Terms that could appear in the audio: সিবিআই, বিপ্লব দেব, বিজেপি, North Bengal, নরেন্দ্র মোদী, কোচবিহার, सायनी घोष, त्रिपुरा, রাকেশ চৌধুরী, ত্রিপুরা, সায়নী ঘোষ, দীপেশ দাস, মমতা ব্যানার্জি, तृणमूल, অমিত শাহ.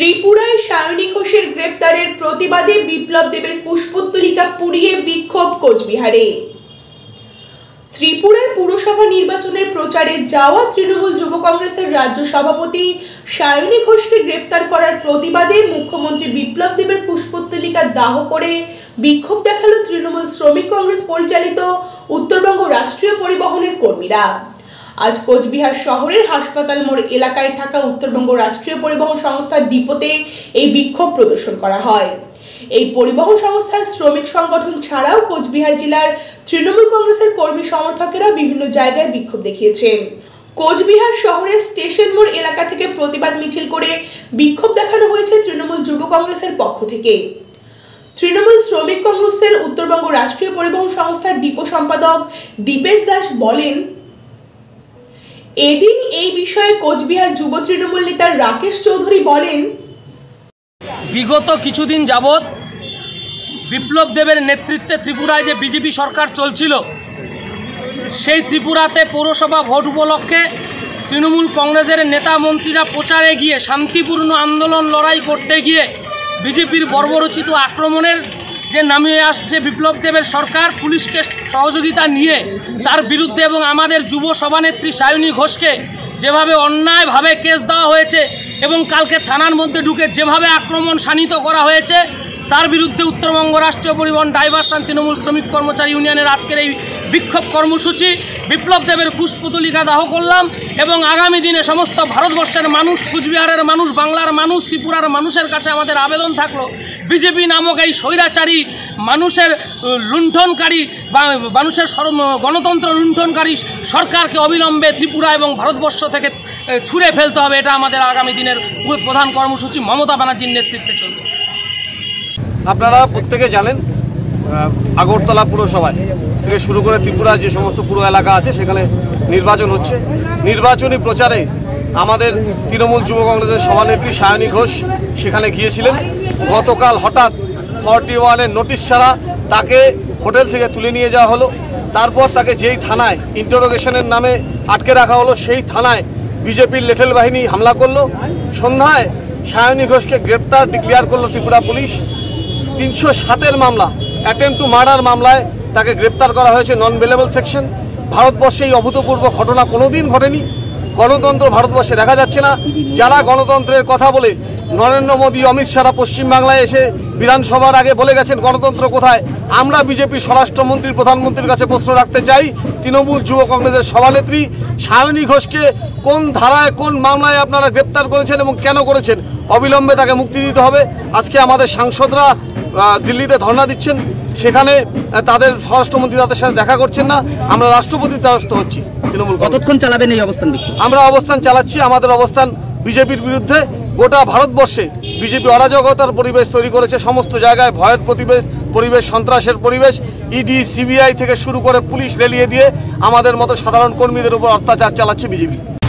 त्रिपुराय सायनी घोषের গ্রেফতারের প্রতিবাদে বিপ্লব দেবের পুষ্পতলিকা পুড়িয়ে বিক্ষোভ কোচবিহারে। त्रिपुरा पौरसभा निर्वाचन प्रचारे जावा तृणमूल युव कॉग्रेसर राज्य सभापति सायनी घोष के ग्रेप्तार करार प्रतिबादे मुख्यमंत्री बिप्लब देबर पुष्पतलिका दाह करे विक्षोभ देखालो तृणमूल श्रमिक कॉग्रेस परिचालित उत्तरबंग राष्ट्रीय परिवहन कर्मीरा। आज कोचबिहार शहरेर हासपाताल मोड़ एलाकाय थाका उत्तरबंग राष्ट्रीय परिवहन संस्थार डिपोते एई विक्षोभ प्रदर्शन करा हय। এই পরিবহন সংস্থার শ্রমিক সংগঠন ছাড়াও কোচবিহার জেলার তৃণমূল কংগ্রেসের কর্মী সমর্থকেরা বিভিন্ন জায়গায় বিক্ষোভ দেখিয়েছেন। কোচবিহার শহরে স্টেশন মোড় এলাকা থেকে প্রতিবাদ মিছিল করে বিক্ষোভ দেখানো হয়েছে তৃণমূল যুব কংগ্রেসের পক্ষ থেকে। তৃণমূল শ্রমিক কংগ্রেসের উত্তরবঙ্গ রাষ্ট্রীয় পরিবহন সংস্থার ডিপো সম্পাদক দীপেশ দাস বলেন, এদিন এই বিষয়ে কোচবিহার যুব তৃণমূল নেতা রাকেশ চৌধুরী বলেন, বিগত কিছুদিন যাবৎ বিপ্লব দেবের নেতৃত্বে ত্রিপুরায় যে বিজেপি সরকার চলছিল, সেই ত্রিপুরাতে পৌরসভা ভোট উপলক্ষে তৃণমূল কংগ্রেসের নেতা মন্ত্রীরা প্রচারে গিয়ে শান্তিপূর্ণ আন্দোলন লড়াই করতে গিয়ে বিজেপির বর্বরোচিত আক্রমণের যে নামিয়ে আসছে বিপ্লব দেবের সরকার, পুলিশকে সহযোগিতা নিয়ে তার বিরুদ্ধে এবং আমাদের যুব সভানেত্রী সায়নী ঘোষকে যেভাবে অন্যায়ভাবে কেস দেওয়া হয়েছে এবং কালকে থানার মধ্যে ঢুকে যেভাবে আক্রমণ শানিত করা হয়েছে, তার বিরুদ্ধে উত্তরবঙ্গ রাষ্ট্রীয় পরিবহন ড্রাইভারসান তৃণমূল শ্রমিক কর্মচারী ইউনিয়নের আজকের এই বিক্ষোভ কর্মসূচি বিপ্লব দেবের পুষ্পতলিকা দাহ করলাম এবং আগামী দিনে সমস্ত ভারতবর্ষের মানুষ, কুচবিহারের মানুষ, বাংলার মানুষ, ত্রিপুরার মানুষের কাছে আমাদের আবেদন থাকলো, বিজেপি নামক এই স্বৈরাচারী মানুষের লুণ্ঠনকারী বা মানুষের গণতন্ত্র লুণ্ঠনকারী সরকারকে অবিলম্বে ত্রিপুরা এবং ভারতবর্ষ থেকে ছুঁড়ে ফেলতে হবে। এটা আমাদের আগামী দিনের প্রধান কর্মসূচি মমতা ব্যানার্জির নেতৃত্বে চলবে। আপনারা প্রত্যেকে জানেন, আগরতলা পুরসভায় থেকে শুরু করে ত্রিপুরার যে সমস্ত পুরো এলাকা আছে সেখানে নির্বাচন হচ্ছে। নির্বাচনী প্রচারে আমাদের তৃণমূল যুব কংগ্রেসের সভানেত্রী সায়নী ঘোষ সেখানে গিয়েছিলেন। গতকাল হঠাৎ 41-এর নোটিশ ছাড়া তাকে হোটেল থেকে তুলে নিয়ে যাওয়া হলো। তারপর তাকে যেই থানায় ইন্টারোগেশনের নামে আটকে রাখা হলো, সেই থানায় বিজেপির লেঠেল বাহিনী হামলা করলো। সন্ধ্যায় সায়নী ঘোষকে গ্রেপ্তার ডিক্লেয়ার করলো ত্রিপুরা পুলিশ। 307-এর মামলা, অ্যাটেম্প টু মার্ডার মামলায় তাকে গ্রেপ্তার করা হয়েছে নন বেলেবল সেকশন। ভারতবর্ষে এই অভূতপূর্ব ঘটনা কোনোদিন ঘটেনি। গণতন্ত্র ভারতবর্ষে দেখা যাচ্ছে না। যারা গণতন্ত্রের কথা বলে, নরেন্দ্র মোদী, অমিত শাহরা পশ্চিমবাংলায় এসে বিধানসভার আগে বলে গেছেন গণতন্ত্র কোথায়। আমরা বিজেপি স্বরাষ্ট্রমন্ত্রী, প্রধানমন্ত্রীর কাছে প্রশ্ন রাখতে চাই, তৃণমূল যুব কংগ্রেসের সভানেত্রী সায়নী ঘোষকে কোন ধারায়, কোন মামলায় আপনারা গ্রেপ্তার করেছেন এবং কেন করেছেন? অবিলম্বে তাকে মুক্তি দিতে হবে। আজকে আমাদের সাংসদরা দিল্লিতে ধর্ণা দিচ্ছেন, সেখানে তাদের স্বরাষ্ট্রমন্ত্রী তাদের সাথে দেখা করছেন না। আমরা রাষ্ট্রপতির দ্বারস্থ হচ্ছি। তৃণমূল কতক্ষণ চালাবেন এই অবস্থান? আমরা অবস্থান চালাচ্ছি। আমাদের অবস্থান বিজেপির বিরুদ্ধে। গোটা ভারতবর্ষে বিজেপি অরাজকতার পরিবেশ তৈরি করেছে। সমস্ত জায়গায় ভয়ের পরিবেশ, সন্ত্রাসের পরিবেশ। ইডি, সিবিআই থেকে শুরু করে পুলিশ লেলিয়ে দিয়ে আমাদের মতো সাধারণ কর্মীদের উপর অত্যাচার চালাচ্ছে বিজেপি।